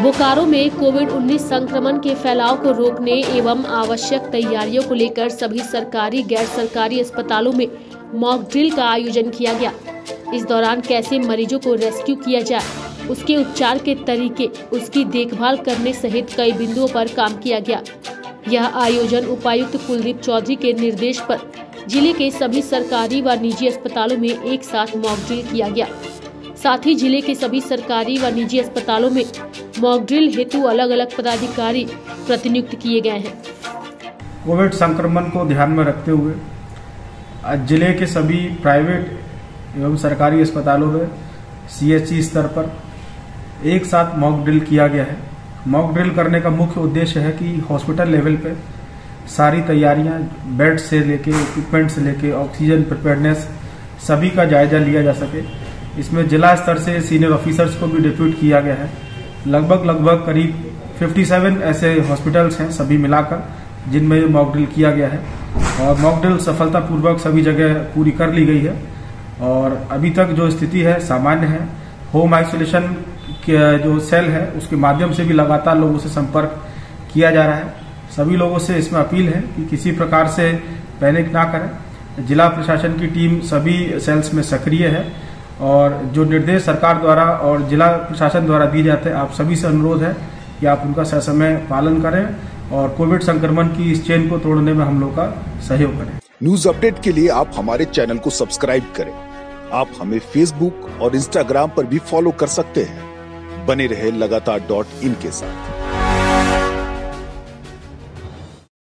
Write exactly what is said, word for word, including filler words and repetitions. बोकारो में कोविड उन्नीस संक्रमण के फैलाव को रोकने एवं आवश्यक तैयारियों को लेकर सभी सरकारी गैर सरकारी अस्पतालों में मॉकड्रिल का आयोजन किया गया। इस दौरान कैसे मरीजों को रेस्क्यू किया जाए, उसके उपचार के तरीके, उसकी देखभाल करने सहित कई बिंदुओं पर काम किया गया। यह आयोजन उपायुक्त कुलदीप चौधरी के निर्देश पर जिले के सभी सरकारी व निजी अस्पतालों में एक साथ मॉकड्रिल किया गया। साथ ही जिले के सभी सरकारी व निजी अस्पतालों में मॉकड्रिल हेतु अलग अलग पदाधिकारी प्रतिनियुक्त किए गए हैं। कोविड संक्रमण को ध्यान में रखते हुए जिले के सभी प्राइवेट एवं सरकारी अस्पतालों में सीएचसी स्तर पर एक साथ मॉकड्रिल किया गया है। मॉकड्रिल करने का मुख्य उद्देश्य है कि हॉस्पिटल लेवल पे सारी तैयारियां, बेड से लेके इक्विपमेंट से लेके ऑक्सीजन प्रिपेयर्डनेस सभी का जायजा लिया जा सके। इसमें जिला स्तर से सीनियर ऑफिसर्स को भी डिप्यूट किया गया है। लगभग लगभग करीब सत्तावन ऐसे हॉस्पिटल्स हैं सभी मिलाकर जिनमें मॉकड्रिल किया गया है और मॉकड्रिल सफलतापूर्वक सभी जगह पूरी कर ली गई है और अभी तक जो स्थिति है सामान्य है। होम आइसोलेशन के जो सेल है उसके माध्यम से भी लगातार लोगों से संपर्क किया जा रहा है। सभी लोगों से इसमें अपील है कि किसी प्रकार से पैनिक ना करें। जिला प्रशासन की टीम सभी सेल्स में सक्रिय है और जो निर्देश सरकार द्वारा और जिला प्रशासन द्वारा दिए जाते हैं, आप सभी से अनुरोध है कि आप उनका ससमय पालन करें और कोविड संक्रमण की इस चेन को तोड़ने में हम लोग का सहयोग करें। न्यूज अपडेट के लिए आप हमारे चैनल को सब्सक्राइब करें। आप हमें फेसबुक और इंस्टाग्राम पर भी फॉलो कर सकते हैं। बने रहे लगातार डॉट इन के साथ।